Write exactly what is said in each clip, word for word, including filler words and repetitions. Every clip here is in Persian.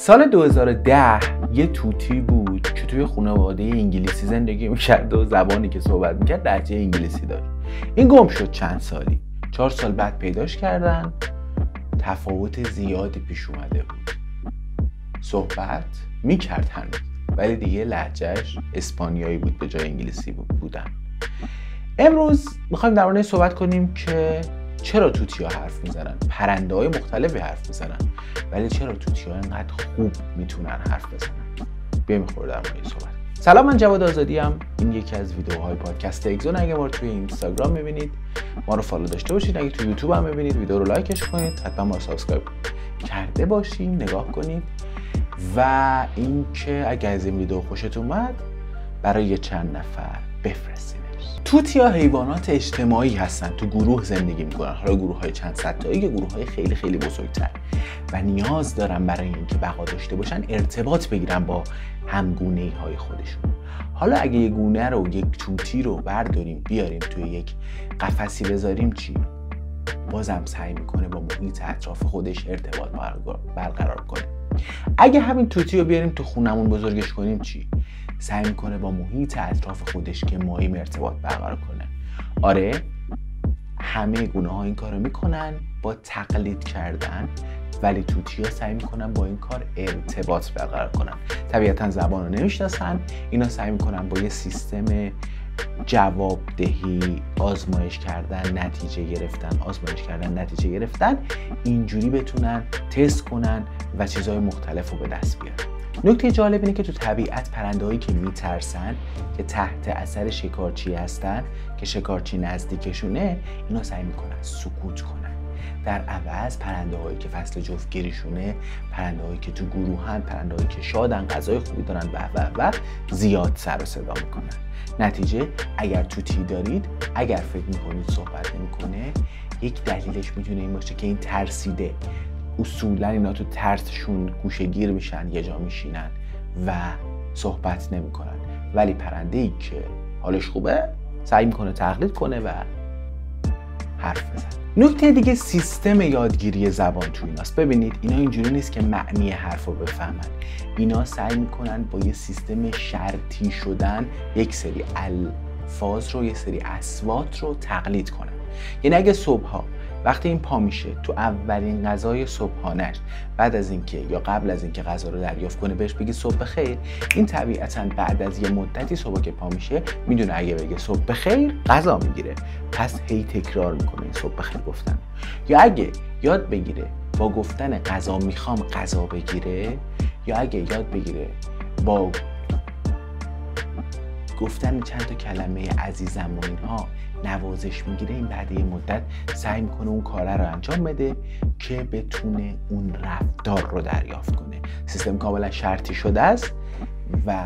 سال دو هزار و ده یه توتی بود که توی خانواده انگلیسی زندگی میکرد و زبانی که صحبت میکرد لهجه انگلیسی داشت. این گم شد چند سالی. چهار سال بعد پیداش کردن. تفاوت زیادی پیش اومده بود. صحبت میکرد هنوز، ولی دیگه لهجهش اسپانیایی بود به جای انگلیسی بودن. امروز میخوایم در مورد صحبت کنیم که چرا توتی‌ها حرف میزنن؟ پرنده‌های مختلفی حرف میزنن، ولی چرا توتی‌ها اینقدر خوب میتونن حرف بزنن؟ بیایم خورده در مورد صحبت. سلام، من جواد آزادی ام. این یکی از ویدیوهای پادکست اگزون. اگه ما رو توی اینستاگرام میبینید، ما رو فالو داشته باشید. اگه تو یوتیوب هم میبینید، ویدیو رو لایکش کنید. حتما ما رو سابسکرایب کرده باشید، نگاه کنید. و اینکه اگه از این ویدیو خوشت اومد، برای چند نفر بفرستید. توتی‌ها حیوانات اجتماعی هستند، تو گروه زندگی میکنن، حالا گروه های چند صد تایی یا گروه های خیلی خیلی بزرگتر، و نیاز دارن برای اینکه بقا داشته باشن ارتباط بگیرن با همگونه‌ای های خودشون. حالا اگه یک گونه رو، یک توتی رو برداریم بیاریم توی یک قفسی بذاریم، چی؟ بازم سعی میکنه با محیط اطراف خودش ارتباط برقرار کنه. اگه همین توتی رو بیاریم تو خونمون بزرگش کنیم، چی؟ سعی میکنه با محیط اطراف خودش که ماییم ارتباط برقرار کنه. آره، همه گونه ها این کار رو میکنن با تقلید کردن، ولی توتی ها سعی میکنن با این کار ارتباط برقرار کنن. طبیعتا زبان رو نمیشناسن، اینا سعی میکنن با یه سیستم جواب دهی، آزمایش کردن، نتیجه گرفتن، آزمایش کردن، نتیجه گرفتن، اینجوری بتونن تست کنن و چیزهای مختلف رو به دست بیارن. نکته جالب اینه که تو طبیعت پرنده‌هایی که میترسن، که تحت اثر شکارچی هستن، که شکارچی نزدیکشونه، اینا سعی میکنن سکوت کنن. در عوض پرنده‌هایی که فصل جفتگیریشونه، پرنده‌هایی که تو گروهن، پرنده‌هایی که شادن، غذای خوبی دارن و و و زیاد سر و صدا میکنن. نتیجه اگر توتی دارید، اگر فکر میکنید صحبت نمیکنه، یک دلیلش میتونه این باشه که این ترسیده. اصولا اینا تو ترسشون گوشه گیر میشن، یه جا میشینن و صحبت نمیکنن. ولی پرنده‌ای که حالش خوبه سعی میکنه تقلید کنه و حرف بزنه. نکته دیگه سیستم یادگیری زبان تو ایناست. ببینید اینا اینجوری نیست که معنی حرف رو بفهمن. اینا سعی میکنن با یه سیستم شرطی شدن یک سری الفاظ رو، یه سری اصوات رو تقلید کنن. یعنی اگه صبحها وقتی این پا میشه تو اولین غذای صبحانش، بعد از اینکه یا قبل از اینکه غذا رو دریافت کنه بهش بگی صبح بخیر، این طبیعتاً بعد از یه مدتی صبح که پا میشه میدونه اگه بگه صبح بخیر غذا میگیره، پس هی تکرار میکنه این صبح بخیر گفتن. یا اگه یاد بگیره با گفتن غذا میخوام غذا بگیره، یا اگه یاد بگیره با گفتن چند تا کلمه عزیزم و اینها نوازش میگیره، این بعد یه مدت سعی میکنه اون کاره رو انجام بده که بتونه اون رفتار رو دریافت کنه. سیستم کاملا شرطی شده است و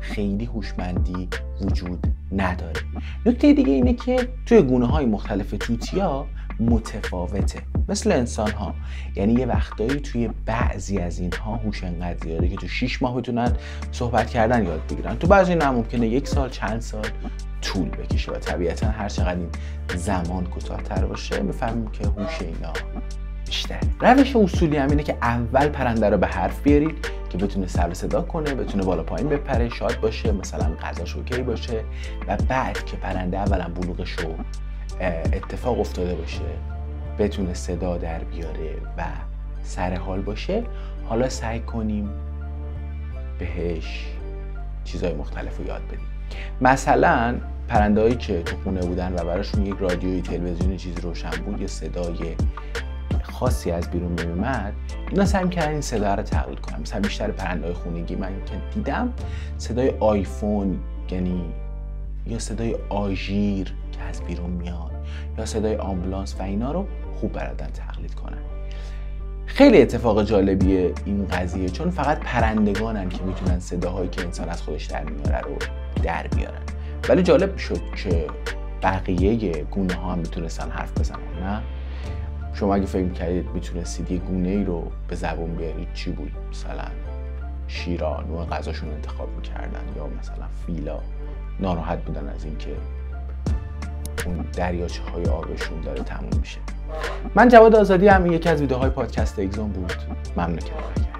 خیلی هوشمندی وجود نداره. نکته دیگه اینه که توی گونه های مختلف توتی‌ها متفاوته، مثل انسان ها. یعنی یه وقتایی توی بعضی از اینها هوش انقدر زیاده که تو شش ماه بتونن صحبت کردن یاد بگیرن، تو بعضی نه ممکنه یک سال چند سال طول بکشه و طبیعتا هر چقدر این زمان کوتاه‌تر باشه میفهمیم که هوش اینا بیشتر. روش اصولی هم اینه که اول پرنده رو به حرف بیارید که بتونه سر و صدا کنه، بتونه بالا پایین بپره، شاد باشه، مثلا غذاش اوکی باشه، و بعد که پرنده اولا بلوغش رو اتفاق افتاده باشه بتونه صدا در بیاره و سر حال باشه، حالا سعی کنیم بهش چیزهای مختلف رو یاد بدیم. مثلا پرنده‌هایی که تو خونه بودن و براشون یک رادیوی، تلویزیون، چیزی روشن بود، یه صدای خاصی از بیرون میومد، اینا سعی کردن این صدا رو تقلید کنن. مثلا بیشتر پرنده‌های خونگی من که دیدم صدای آیفون، یعنی یا صدای آژیر که از بیرون میاد، یا صدای آمبولانس، و اینا رو خوب بردن تقلید کنن. خیلی اتفاق جالبیه این قضیه، چون فقط پرندگانن که میتونن صداهایی که انسان از خودش در میاره رو در بیارن. ولی جالب شد که بقیه گونه ها هم میتونستن حرف بزنن. نه شما اگه فکر میکردید میتونستید یه گونه ای رو به زبون بیارید، چی بود؟ مثلا شیران نوع غذاشون انتخاب میکردن، یا مثلا فیلا ناراحت بودن از اینکه اون دریاچه های آبشون داره تموم میشه. من جواد آزادی ام. یکی از ویدیوهای پادکست اگزون بود. ممنون که نگاه کردید.